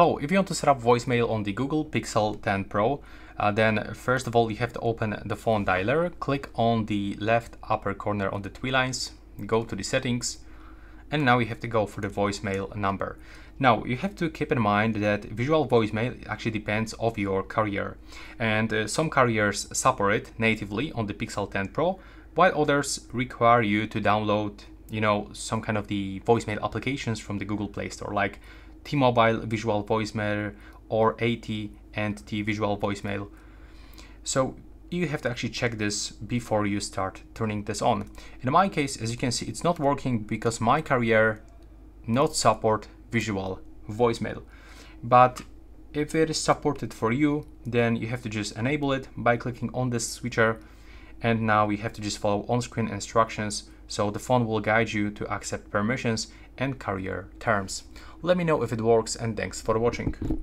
So if you want to set up voicemail on the Google Pixel 10 Pro, then first of all, you have to open the phone dialer, click on the left upper corner on the three lines, go to the settings, and now you have to go for the voicemail number. Now you have to keep in mind that visual voicemail actually depends on your carrier, and some carriers support it natively on the Pixel 10 Pro, while others require you to download, you know, some kind of the voicemail applications from the Google Play Store, like T-Mobile Visual Voicemail or AT and T Visual Voicemail. So you have to actually check this before you start turning this on. In my case, as you can see, it's not working because my carrier not support visual voicemail. But if it is supported for you, then you have to just enable it by clicking on this switcher. And now we have to just follow on-screen instructions, so the phone will guide you to accept permissions and carrier terms. Let me know if it works, and thanks for watching.